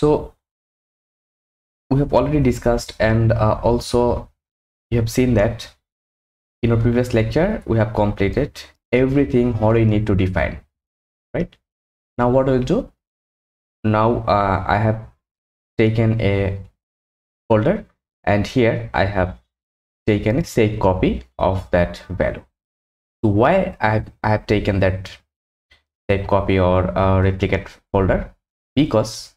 So we have already discussed, and also you have seen that in our previous lecture we have completed everything what we need to define, right? Now what we'll do now, I have taken a folder and here I have taken a safe copy of that value. So why I have taken that safe copy or replicate folder? Because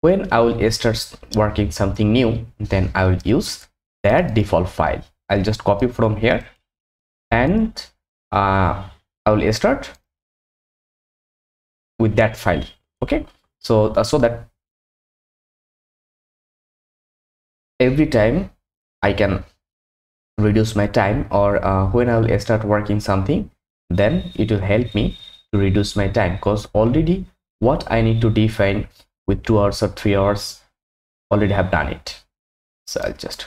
when I will start working something new, then I will use that default file. I'll just copy from here and I will start with that file. Okay, so so that every time I can reduce my time, or when I will start working something, then it will help me to reduce my time, because already what I need to define with 2 hours or 3 hours already have done it. So I'll just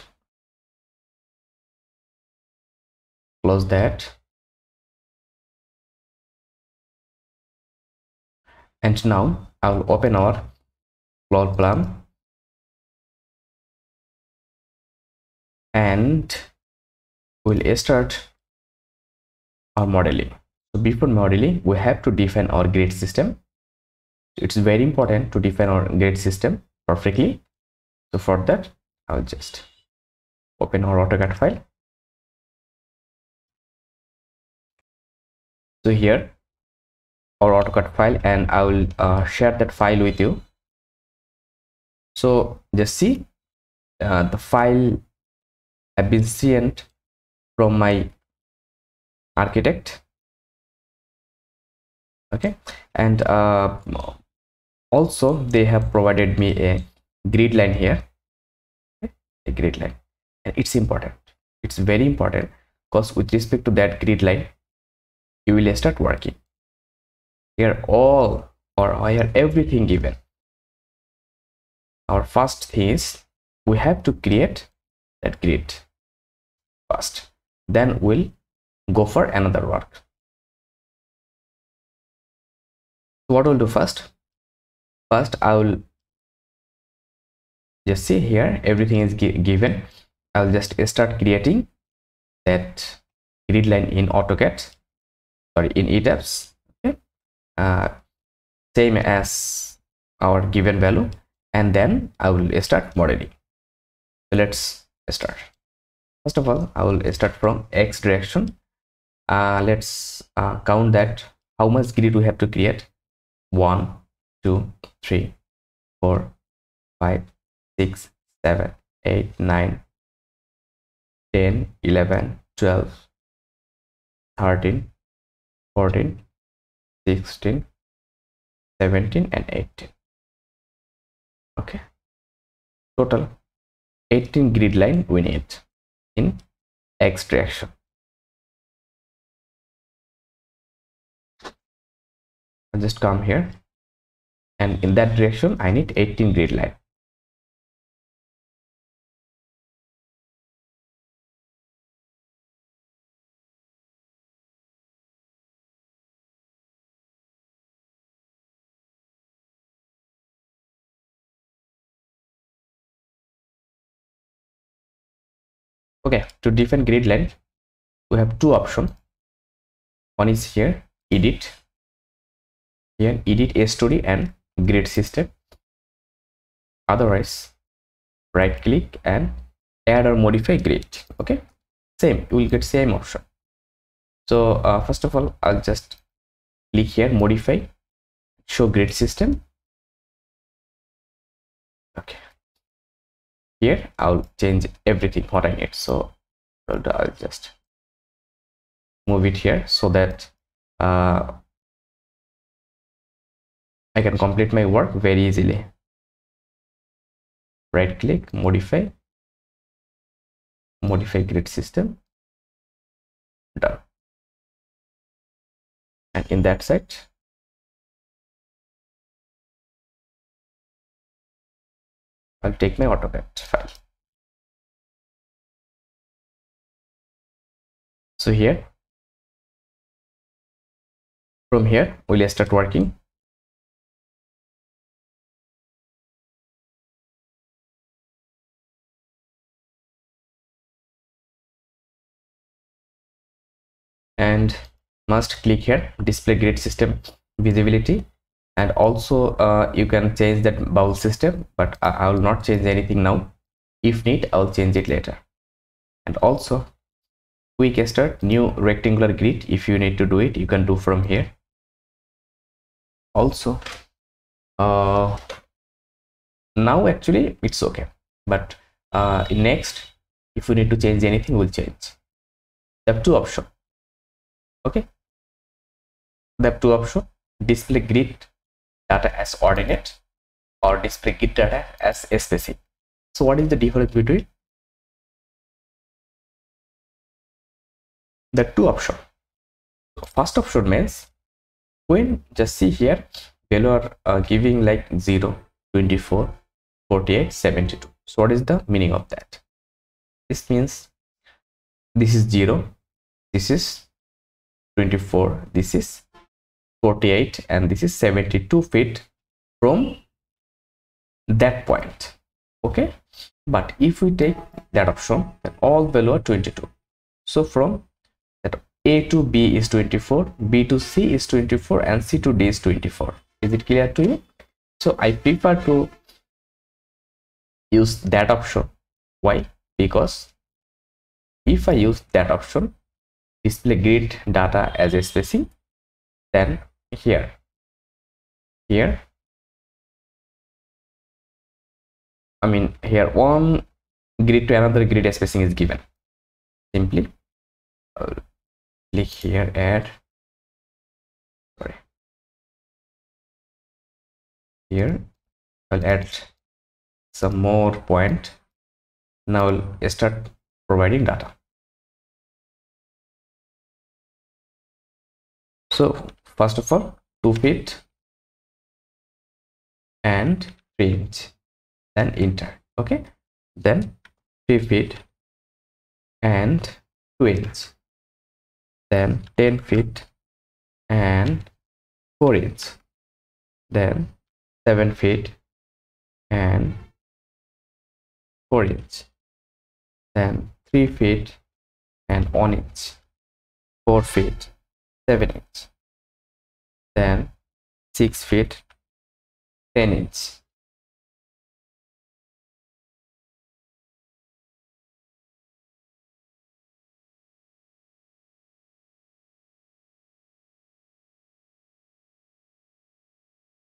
close that. And now I will open our floor plan and we'll start our modeling. So before modeling, we have to define our grid system. It's very important to define our grid system perfectly. So for that, I'll just open our AutoCAD file. So here our AutoCAD file, and I will share that file with you. So just see, the file have been sent from my architect. Okay, and also they have provided me a grid line here, okay? A grid line, and it's important, it's very important, because with respect to that grid line you will start working. Here all, or here everything given. Our first thing is we have to create that grid first, then we'll go for another work. So what we'll do first? First, I will just see here everything is given. I'll just start creating that grid line in AutoCAD, sorry, in ETABS. Okay, same as our given value, and then I will start modeling. So let's start. First of all, I will start from X direction. Let's count that how much grid we have to create. 1, 2, 3, 4, 5, 6, 7, 8, 9, 10, 11, 12, 13, 14, 16, 17 and 18. Okay, total 18 grid line we need in X direction. Just come here, and in that direction I need 18 grid line. Okay, to define grid line we have two options. One is here, edit. Here edit S2D and grid system. Otherwise right click and add or modify grid. Okay, same, you will get same option. So first of all, I'll just click here, modify, show grid system. Okay, here I'll change everything what I need. So I'll just move it here so that I can complete my work very easily. Right click, modify, modify grid system, done. And in that set, I'll take my AutoCAD file. So here, from here, we'll start working. and must click here display grid system visibility, and also you can change that bowl system, but I will not change anything now. If need, I'll change it later. And also quick start new rectangular grid. If you need to do it, you can do from here. Also now actually it's okay, but next if we need to change anything, we'll change. They have two options. Okay, they have two options: display grid data as ordinate or display grid data as spacing. So what is the difference between the two options? First option means when, just see here, value are giving like 0, 24, 48, 72. So what is the meaning of that? This means this is 0, this is 24, this is 48, and this is 72 feet from that point. Okay, but if we take that option, then all value are 22. So from that, A to B is 24, B to C is 24, and C to D is 24. Is it clear to you? So I prefer to use that option. Why? Because if I use that option, display grid data as a spacing, then here one grid to another grid spacing is given. Simply click here at here. I'll add some more point. Now I'll start providing data. So first of all, 2 feet and 3 inch, then enter. Okay, then 3 feet and 2 inch, then 10 feet and 4 inch, then 7 feet and 4 inch, then 3 feet and 1 inch, 4 feet, 7 inch, then 6 feet, 10 inch.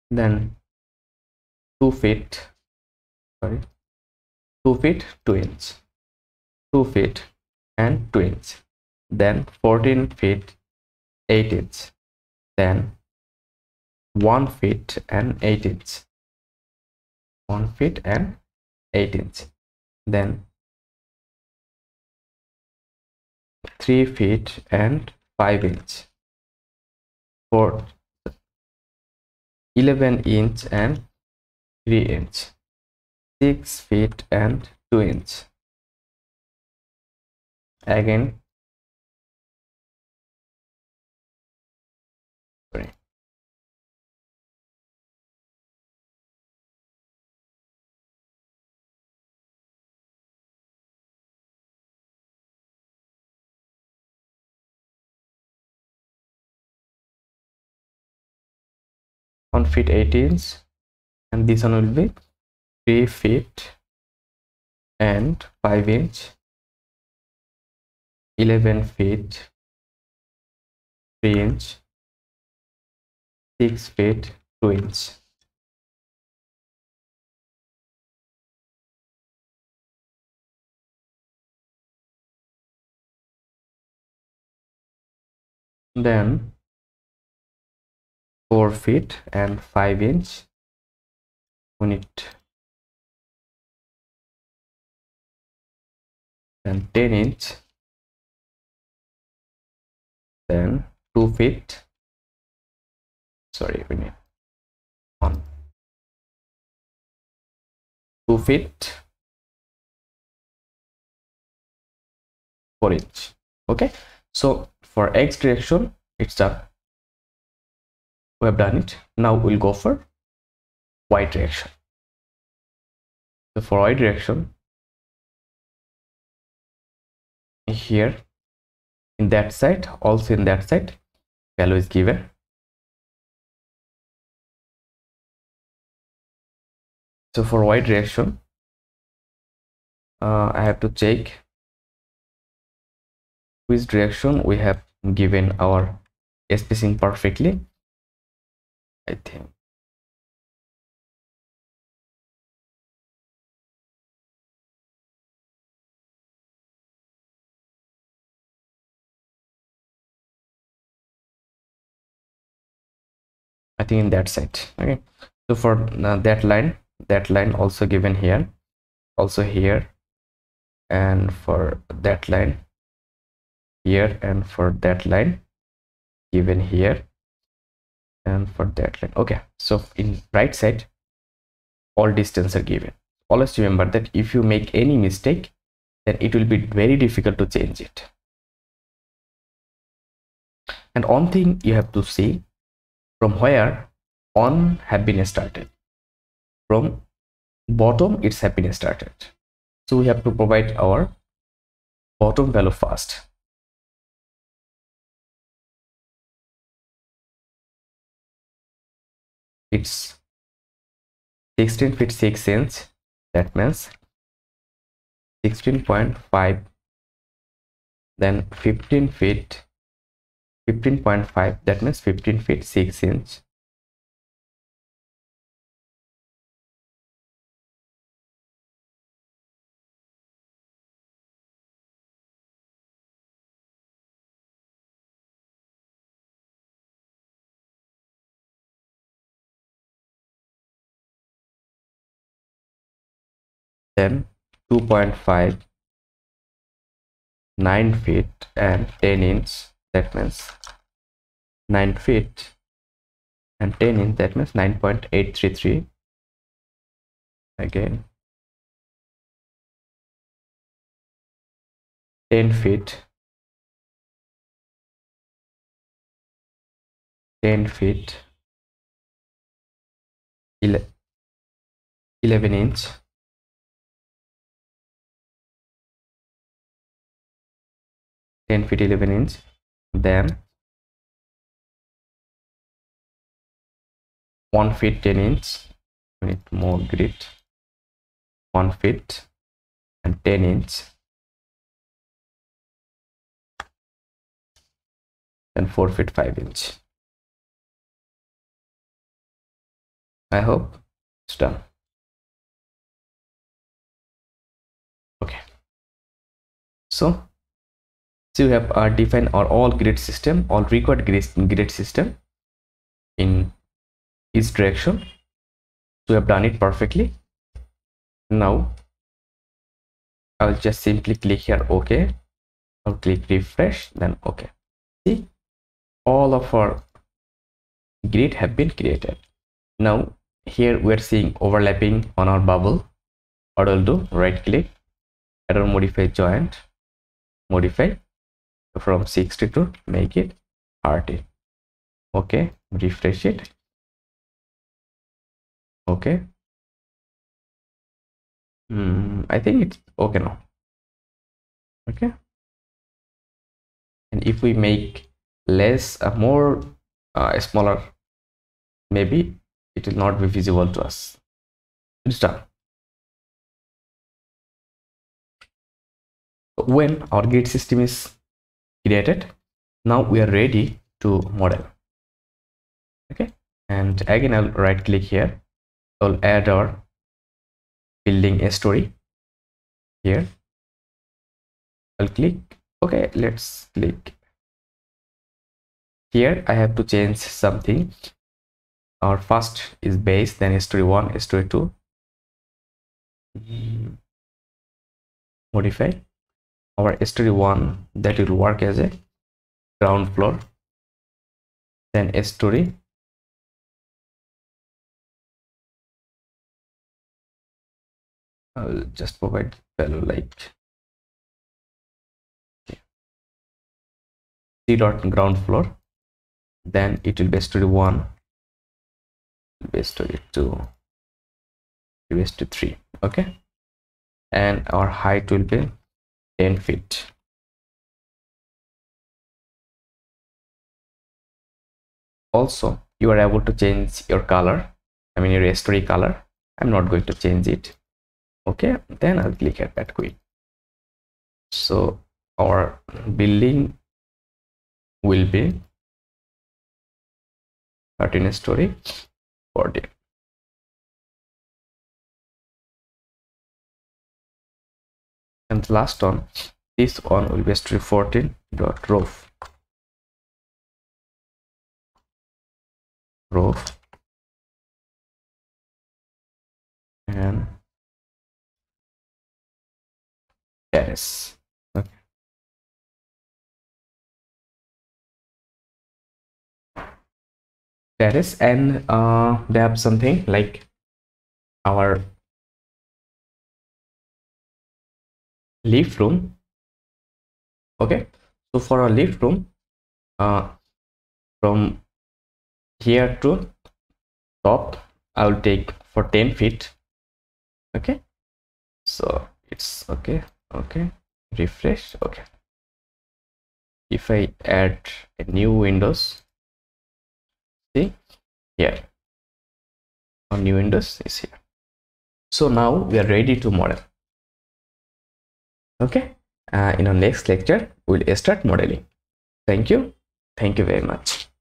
Then 2 feet, 2 feet, 2 inch, 2 feet and 2 inch, then 14 feet, 8 inch, then 1 feet and 8 inch, 1 feet and 8 inch, then 3 feet and 5 inch, 11 inch and 3 inch, 6 feet and 2 inch. Again 1 feet, 8 inch, and this one will be 3 feet and 5 inch, 11 feet, 3 inch, 6 feet, 2 inch. Then 4 feet and 5 inch. We need then 10 inch, then 2 feet. Sorry, we need 2 feet, 4 inch. Okay, so for X direction it's done. We have done it. Now we'll go for Y direction. So for Y direction, here in that side, also in that side, value is given. So for y direction, I have to check which direction we have given our spacing perfectly. I think in that side. Okay, so for that line also given here, also here, and for that line here, and for that line given here, and for that line. Okay, so in right side all distance are given. Always remember that if you make any mistake, then it will be very difficult to change it. And one thing you have to see, from where on have been started, from bottom it's have been started. So we have to provide our bottom value first. It's 16 feet 6 inch, that means 16.5, then 15 feet, 15.5, that means 15 feet 6 inch, then 2.5, 9 feet and 10 inch, that means 9 feet and 10 inch, that means 9.833. again 10 feet, 10 feet, 11 inch, 10 feet 11 inch, then 1 feet 10 inch. We need more grid. 1 feet and 10 inch, and 4 feet 5 inch. I hope it's done. Okay, so we have defined our all grid system, all required grid system in each direction. So we have done it perfectly. Now I will just simply click here OK, or click refresh, then OK. See, all of our grid have been created. Now here we are seeing overlapping on our bubble. What I'll do, right click, add or modify joint, modify from 60 to make it 30. Okay, refresh it. Okay, I think it's okay now. Okay, and if we make less a more smaller, maybe it will not be visible to us. It's done. When our grid system is created, now we are ready to model. Okay, and again I'll right click here, I'll add our building a story here. I'll click okay, let's click here. I have to change something. Our first is base, then story 1, story 2, modify our story 1, that will work as a ground floor, then story 2, I'll just provide value like 3. Ground floor, then it will be story 1, story 2, story 3. Okay, and our height will be 10 feet. Also, you are able to change your color, I mean your history color. I'm not going to change it. Okay, then I'll click at that quit. So our building will be 13 story 40. And the last one, this one will be story 14.roof. Roof and terrace. Okay. Terrace, and they have something like our lift room. Okay, so for our lift room, from here to top I will take for 10 feet. Okay, so it's okay. Okay, refresh. Okay, if I add a new windows, see here, our new windows is here. So now we are ready to model. Okay, in our next lecture we'll start modeling. Thank you very much.